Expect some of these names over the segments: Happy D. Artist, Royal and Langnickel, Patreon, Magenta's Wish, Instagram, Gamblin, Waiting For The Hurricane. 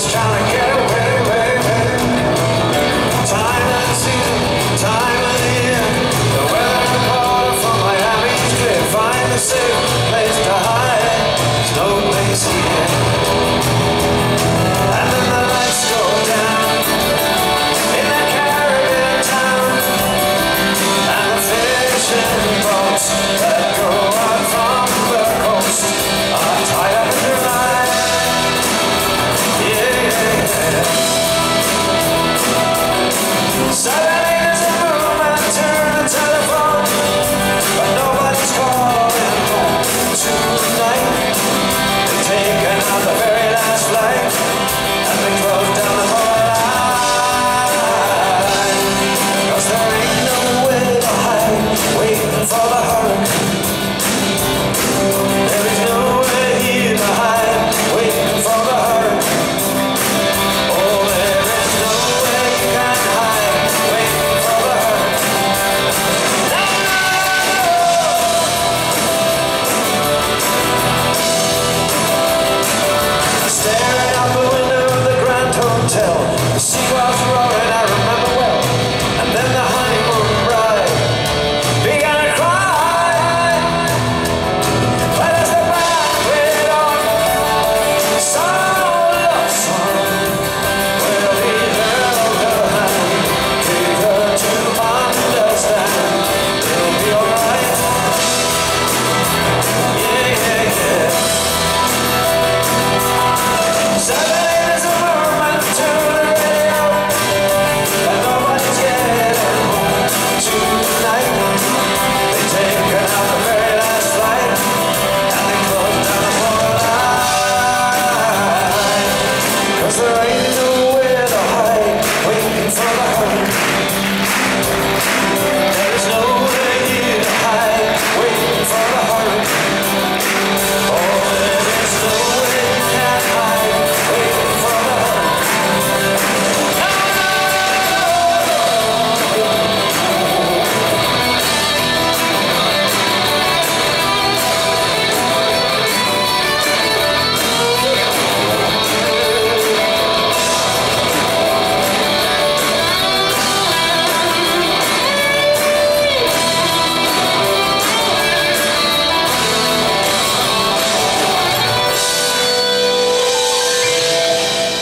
just trying to get away, baby. Time and season, time and year. The weather reporter from Miami's clear. Find the safe place to hide. There's no place here.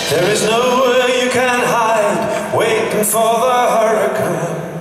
There is nowhere you can hide, waiting for the hurricane.